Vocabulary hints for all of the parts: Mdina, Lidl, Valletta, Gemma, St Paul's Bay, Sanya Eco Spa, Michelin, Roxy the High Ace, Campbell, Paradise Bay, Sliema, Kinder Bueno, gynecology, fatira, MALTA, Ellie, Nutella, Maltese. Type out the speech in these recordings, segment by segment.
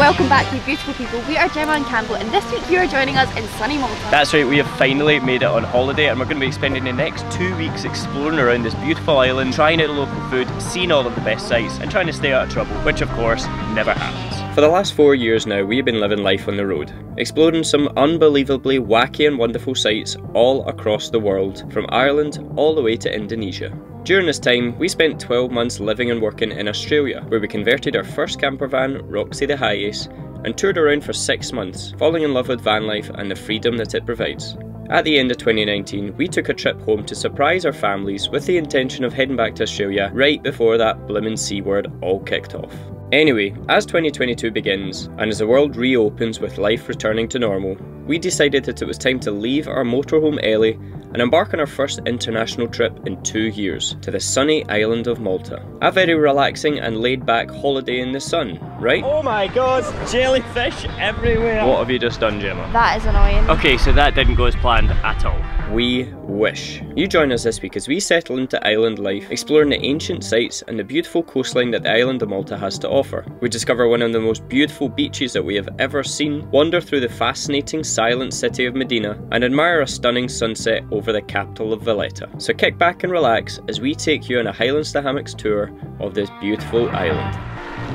Welcome back, you beautiful people. We are Gemma and Campbell, and this week you are joining us in sunny Malta. That's right, we have finally made it on holiday, and we're going to be spending the next 2 weeks exploring around this beautiful island, trying out local food, seeing all of the best sights, and trying to stay out of trouble, which of course never happens. For the last 4 years now, we have been living life on the road, exploring some unbelievably wacky and wonderful sights all across the world, from Ireland all the way to Indonesia. During this time, we spent 12 months living and working in Australia, where we converted our first camper van, Roxy the High Ace, and toured around for 6 months, falling in love with van life and the freedom that it provides. At the end of 2019, we took a trip home to surprise our families with the intention of heading back to Australia right before that blimmin' C word all kicked off. Anyway, as 2022 begins, and as the world reopens with life returning to normal, we decided that it was time to leave our motorhome Ellie and embark on our first international trip in 2 years to the sunny island of Malta. A very relaxing and laid-back holiday in the sun, right? Oh my god, jellyfish everywhere! What have you just done, Gemma? That is annoying. Okay, so that didn't go as planned at all. We wish. You join us this week as we settle into island life, exploring the ancient sites and the beautiful coastline that the island of Malta has to offer. We discover one of the most beautiful beaches that we have ever seen, wander through the fascinating silent city of Mdina, and admire a stunning sunset over the capital of Valletta. So kick back and relax as we take you on a Highlands to Hammocks tour of this beautiful island.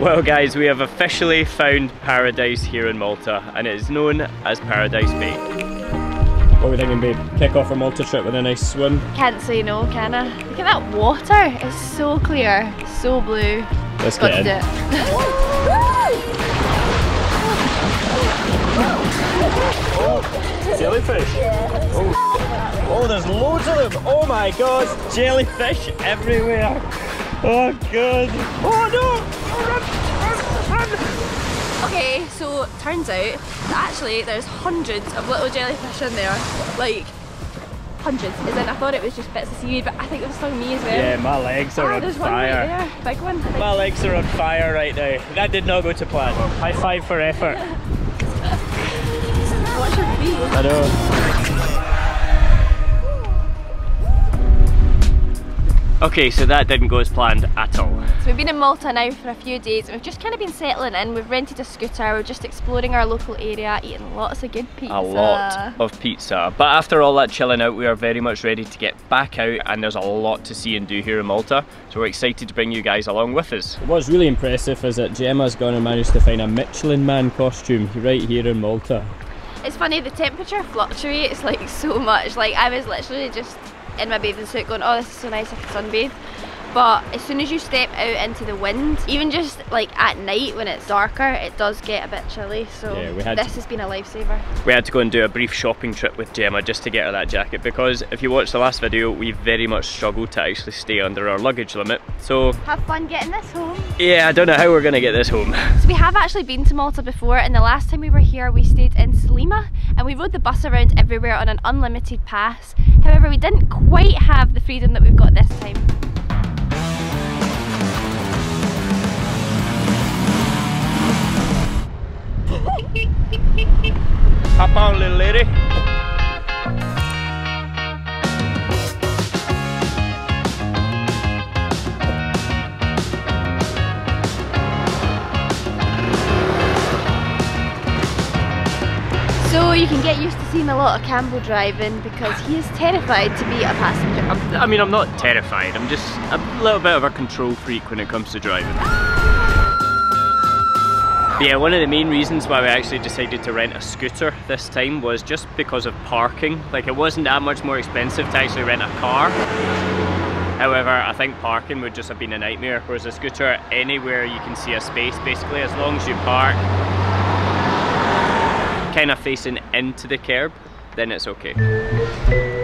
Well guys, we have officially found paradise here in Malta, and it is known as Paradise Bay. What are we thinking, babe? Kick off our Malta trip with a nice swim? Can't say no, can I? Look at that water. It's so clear, so blue. Let's get in. Oh, jellyfish. Yeah. Oh, oh, there's loads of them. Oh my god, jellyfish everywhere. Oh god. Oh no. Oh, run, run, run. Okay, so turns out that actually there's hundreds of little jellyfish in there, like hundreds, as in I thought it was just bits of seaweed, but I think it was stung me as well. Yeah, my legs are on fire. Right there, big one. My legs are on fire right now. That did not go to plan. High five for effort. Watch your feet. I know. Okay, so that didn't go as planned at all. So we've been in Malta now for a few days and we've just kind of been settling in. We've rented a scooter, we're just exploring our local area, eating lots of good pizza. A lot of pizza. But after all that chilling out, we are very much ready to get back out, and there's a lot to see and do here in Malta. So we're excited to bring you guys along with us. What's really impressive is that Gemma's gone and managed to find a Michelin Man costume right here in Malta. It's funny, the temperature fluctuates like so much. Like I was literally just in my bathing suit going, oh, this is so nice, I can sunbathe. But as soon as you step out into the wind, even just like at night when it's darker, it does get a bit chilly, so yeah, this has been a lifesaver. We had to go and do a brief shopping trip with Gemma just to get her that jacket, because if you watched the last video, we very much struggled to actually stay under our luggage limit, so... Have fun getting this home. Yeah, I don't know how we're going to get this home. So we have actually been to Malta before, and the last time we were here, we stayed in Sliema, and we rode the bus around everywhere on an unlimited pass. However, we didn't quite have the freedom that we've got this time. Hop on, little lady. So you can get used to seeing a lot of Campbell driving, because he is terrified to be a passenger. I mean, I'm not terrified, I'm just a little bit of a control freak when it comes to driving. But yeah, one of the main reasons why we actually decided to rent a scooter this time was just because of parking. Like, it wasn't that much more expensive to actually rent a car. However, I think parking would just have been a nightmare, whereas a scooter, anywhere you can see a space basically, as long as you park kind of facing into the curb, then it's okay.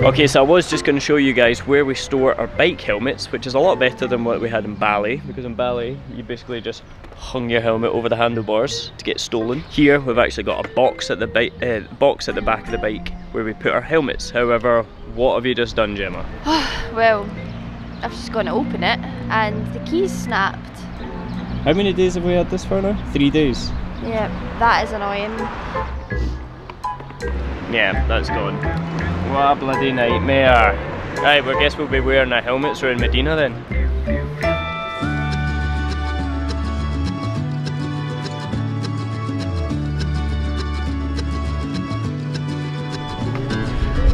Okay, so I was just going to show you guys where we store our bike helmets, which is a lot better than what we had in Bali, because in Bali you basically just hung your helmet over the handlebars to get stolen. Here we've actually got a box at the back of the bike where we put our helmets. However, what have you just done, Gemma? Well, I've just gone to open it and the keys snapped. How many days have we had this for now? 3 days. Yeah, that is annoying. Yeah, that's gone. What a bloody nightmare. Right, well, I guess we'll be wearing our helmets around Mdina then.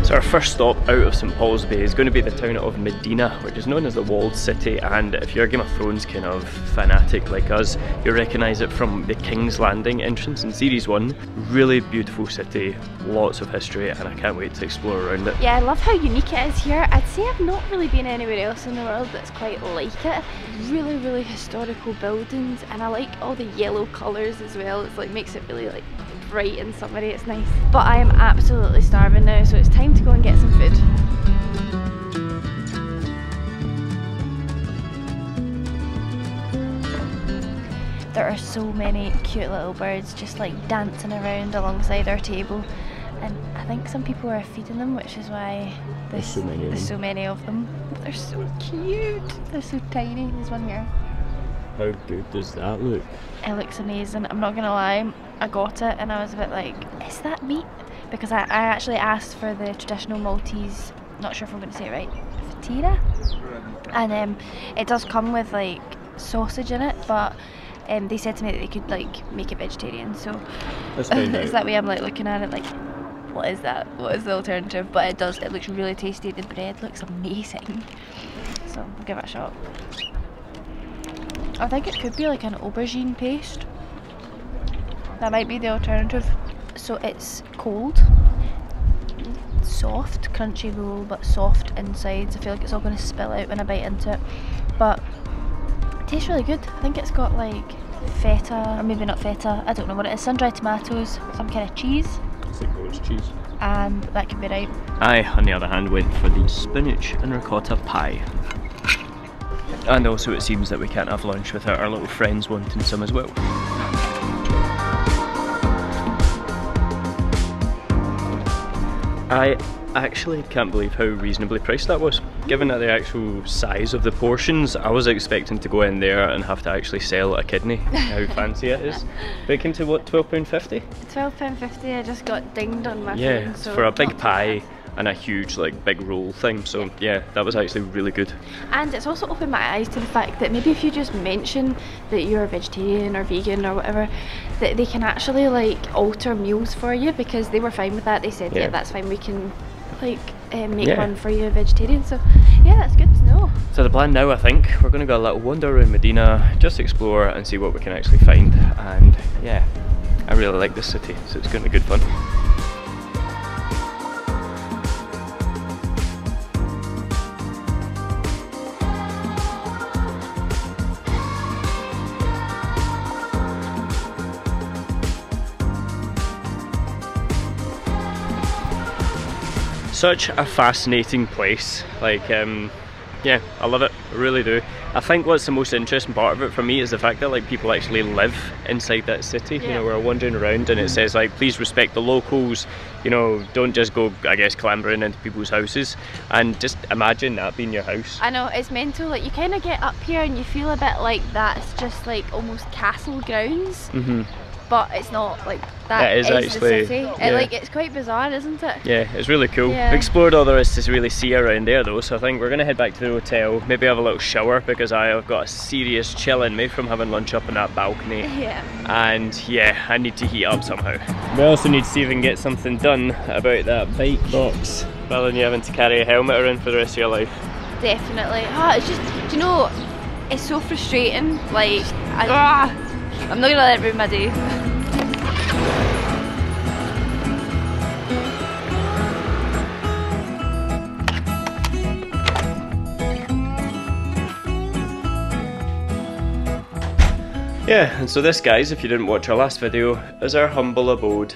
So our first stop out of St Paul's Bay is going to be the town of Mdina, which is known as the walled city, and if you're a Game of Thrones kind of fanatic like us, you'll recognise it from the King's Landing entrance in series 1. Really beautiful city, lots of history, and I can't wait to explore around it. Yeah, I love how unique it is here. I'd say I've not really been anywhere else in the world that's quite like it. Really, really historical buildings, and I like all the yellow colours as well. It's like makes it really like bright and summery, it's nice. But I am absolutely starving now, so it's time to go and get some food. There are so many cute little birds just like dancing around alongside our table, and I think some people are feeding them, which is why there's so many of them. But they're so cute, they're so tiny. There's one here. How good does that look? It looks amazing, I'm not gonna lie. I got it and I was a bit like, is that meat? Because I actually asked for the traditional Maltese, not sure if I'm going to say it right, fatira? And it does come with like sausage in it, but they said to me that they could like make it vegetarian, so it's that way I'm like looking at it like, what is that? What is the alternative? But it does, it looks really tasty, the bread looks amazing, so I'll give it a shot. I think it could be like an aubergine paste. That might be the alternative. So it's cold, soft, crunchy roll, but soft inside. So I feel like it's all going to spill out when I bite into it. But it tastes really good. I think it's got like feta, or maybe not feta, I don't know what it is. Sun-dried tomatoes, some kind of cheese. It's like goat's cheese. And that could be right. I, on the other hand, went for the spinach and ricotta pie. And also it seems that we can't have lunch without our little friends wanting some as well. I actually can't believe how reasonably priced that was. Given that the actual size of the portions, I was expecting to go in there and have to actually sell a kidney, how fancy it is. But it came to what, £12.50? £12.50, I just got dinged on my phone. Yeah, so for a big pie and a huge like big roll thing, so yeah, that was actually really good. And it's also opened my eyes to the fact that maybe if you just mention that you're a vegetarian or vegan or whatever, that they can actually like alter meals for you, because they were fine with that. They said yeah that's fine, we can like make one for you, a vegetarian. So yeah, that's good to know. So the plan now, I think we're going to go a little wander around Mdina, just explore and see what we can actually find. And yeah, I really like this city, so it's going to be good fun. Such a fascinating place, like yeah, I love it, I really do. I think what's the most interesting part of it for me is the fact that like people actually live inside that city, you know, we're wandering around and it says like, please respect the locals, you know, don't just go, I guess, clambering into people's houses, and just imagine that being your house. I know, it's mental, like you kind of get up here and you feel a bit like that's just like almost castle grounds. But it's not like that. It is actually the city. Yeah. Like it's quite bizarre, isn't it? Yeah, it's really cool. Yeah. We explored all there is to really see around there though, so I think we're gonna head back to the hotel, maybe have a little shower because I have got a serious chill in me from having lunch up on that balcony. Yeah. And yeah, I need to heat up somehow. We also need to see if we can get something done about that bike box, rather than you having to carry a helmet around for the rest of your life. Definitely. Ah, it's just, do you know, it's so frustrating. Like, I'm not gonna let it ruin my day. Yeah, and so this, guys, if you didn't watch our last video, is our humble abode.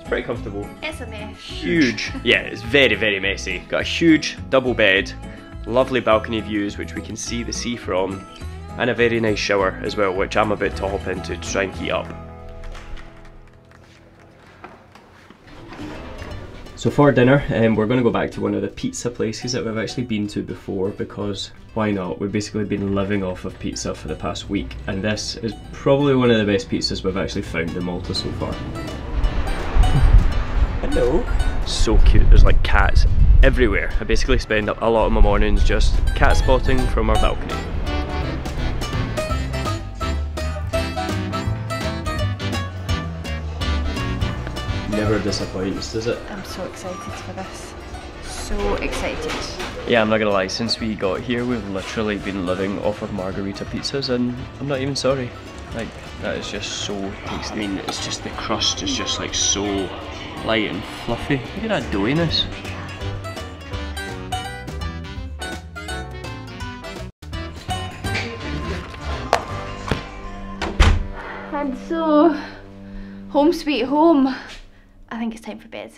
It's pretty comfortable. It's a mess. Huge. Yeah, it's very, very messy. Got a huge double bed, lovely balcony views which we can see the sea from, and a very nice shower as well, which I'm about to hop into to try and heat up. So for dinner, we're going to go back to one of the pizza places that we've actually been to before, because why not? We've basically been living off of pizza for the past week, and this is probably one of the best pizzas we've actually found in Malta so far. Hello. So cute, there's like cats everywhere. I basically spend a lot of my mornings just cat spotting from our balcony. never disappoints, does it? I'm so excited for this. So excited. Yeah, I'm not gonna lie, since we got here we've literally been living off of margarita pizzas and I'm not even sorry. Like, that is just so tasty. I mean, it's just the crust is just like so light and fluffy. Look at that doughiness. And so, home sweet home. I think it's time for bed.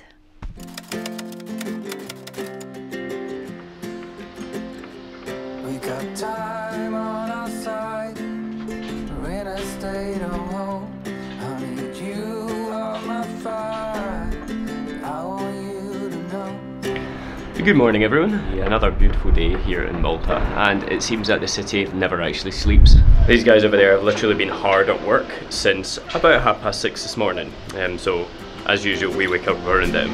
Time on our side, we're in a state of home. I need you on my fire. I want you to know. Good morning, everyone. Another beautiful day here in Malta, and it seems that the city never actually sleeps. These guys over there have literally been hard at work since about 6:30 this morning. So, as usual, we wake up around them.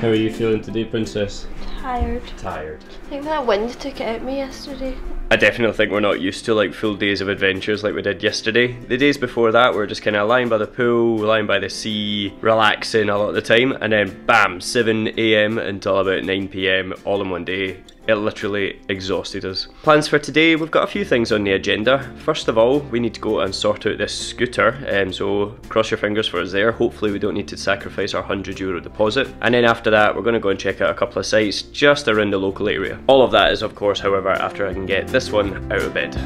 How are you feeling today, Princess? Tired. I think that wind took it out of me yesterday. I definitely think we're not used to like full days of adventures like we did yesterday. The days before that we were just kind of lying by the pool, lying by the sea, relaxing a lot of the time, and then bam, 7 AM until about 9 PM all in one day. It literally exhausted us. Plans for today, we've got a few things on the agenda. First of all, we need to go and sort out this scooter, so cross your fingers for us there. Hopefully we don't need to sacrifice our €100 deposit. And then after that, we're gonna go and check out a couple of sites just around the local area. All of that is, of course, however, after I can get this one out of bed.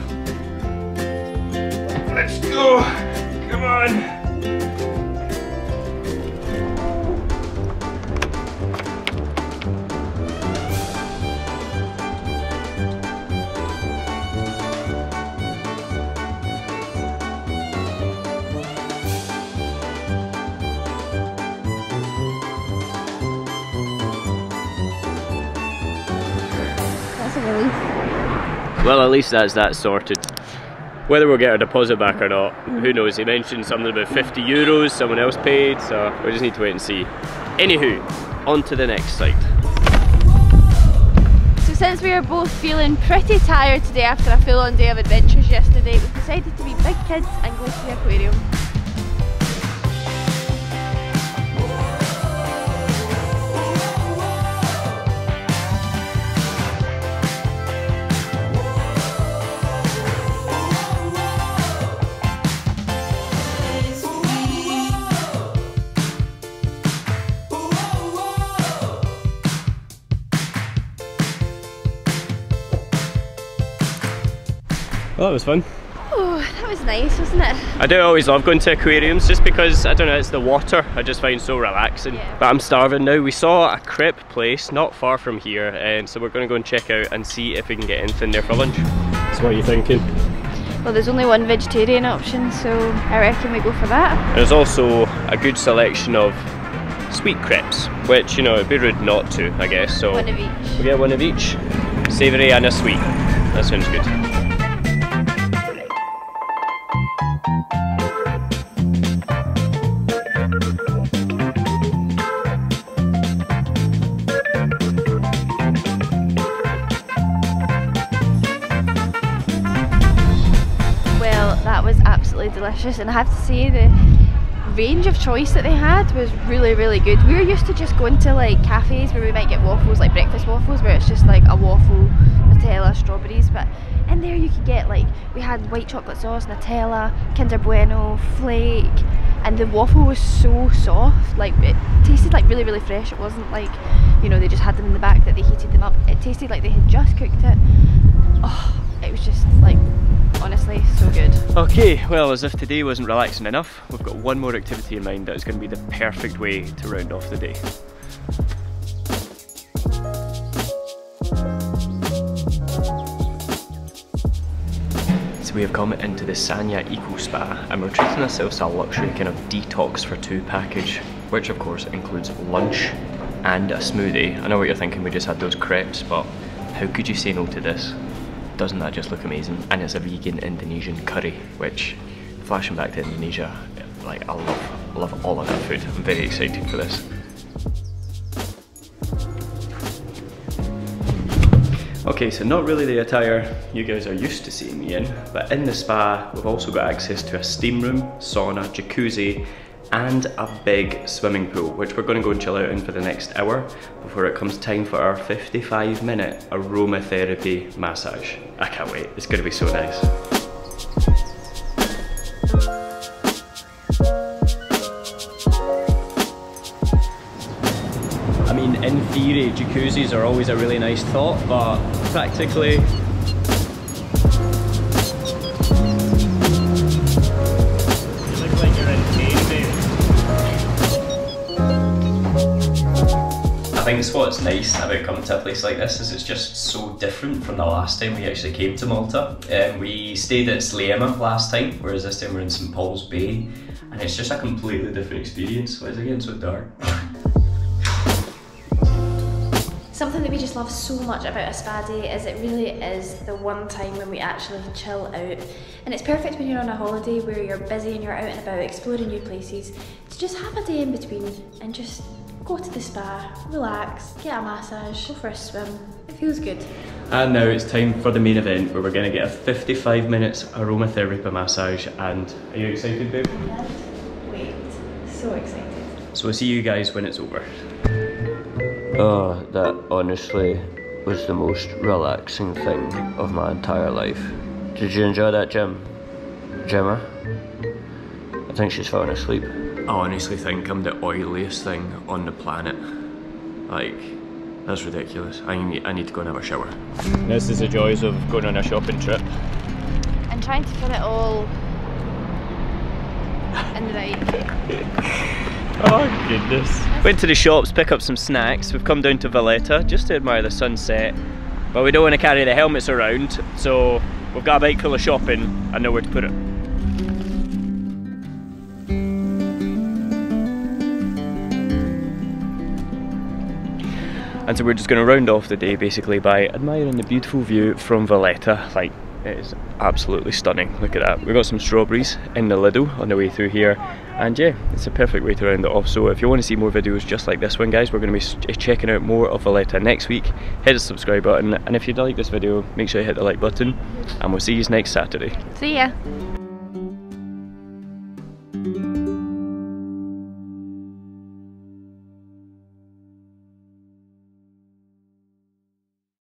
Let's go, come on. Well, at least that's that sorted. Whether we'll get our deposit back or not, who knows? He mentioned something about €50 someone else paid, so we just need to wait and see. Anywho, on to the next site. So since we are both feeling pretty tired today after a full-on day of adventures yesterday, we've decided to be big kids and go to the aquarium. Well, that was fun. Oh, that was nice, wasn't it? I do always love going to aquariums just because, I don't know, it's the water I just find so relaxing. Yeah. But I'm starving now. We saw a crepe place not far from here, and so we're going to go and check out and see if we can get anything there for lunch. So what are you thinking? Well, there's only one vegetarian option, so I reckon we go for that. There's also a good selection of sweet crepes, which, you know, it'd be rude not to, I guess. So one of each. We'll get one of each. Savoury and a sweet. That sounds good. Delicious, and I have to say the range of choice that they had was really good. We're used to just going to like cafes where we might get waffles, like breakfast waffles, where it's just like a waffle, Nutella, strawberries, but in there you could get like, we had white chocolate sauce, Nutella, Kinder Bueno, flake, and the waffle was so soft, like it tasted like really fresh. It wasn't like, you know, they just had them in the back that they heated them up. It tasted like they had just cooked it. Oh, it was just like, honestly, so good. Okay, well, as if today wasn't relaxing enough, we've got one more activity in mind that is going to be the perfect way to round off the day. So we have come into the Sanya Eco Spa and we're treating ourselves to a luxury kind of detox for two package, which of course includes lunch and a smoothie. I know what you're thinking, we just had those crepes, but how could you say no to this? Doesn't that just look amazing? And it's a vegan Indonesian curry, which, flashing back to Indonesia, like I love all of that food. I'm very excited for this. Okay, so not really the attire you guys are used to seeing me in, but in the spa, we've also got access to a steam room, sauna, jacuzzi, and a big swimming pool, which we're going to go and chill out in for the next hour before it comes time for our 55-minute aromatherapy massage. I can't wait, it's going to be so nice. I mean, in theory, jacuzzis are always a really nice thought, but practically, I think what's nice about coming to a place like this is it's just so different from the last time we actually came to Malta. We stayed at Sliema last time, whereas this time we're in St Paul's Bay, and it's just a completely different experience. Why is it getting so dark? Something that we just love so much about a spa day is it really is the one time when we actually chill out, and it's perfect when you're on a holiday where you're busy and you're out and about exploring new places to just have a day in between and just go to the spa, relax, get a massage, go for a swim. It feels good. And now it's time for the main event where we're going to get a 55 minutes aromatherapy massage. And are you excited, babe? I can't wait. So excited. So I'll see you guys when it's over. Oh, that honestly was the most relaxing thing of my entire life. Did you enjoy that, Gemma? I think she's falling asleep. I honestly think I'm the oiliest thing on the planet. Like, that's ridiculous. I need to go and have a shower. This is the joys of going on a shopping trip. And trying to fit it all in the right. Oh goodness. Went to the shops, pick up some snacks. We've come down to Valletta just to admire the sunset. But we don't want to carry the helmets around, so we've got a bike full of shopping and nowhere to put it. And so we're just going to round off the day basically by admiring the beautiful view from Valletta. Like, it is absolutely stunning, look at that. We've got some strawberries in the Lidl on the way through here, and yeah, it's a perfect way to round it off. So if you want to see more videos just like this one, guys, we're going to be checking out more of Valletta next week. Hit the subscribe button, and if you like this video, make sure you hit the like button, and we'll see you next Saturday. See ya!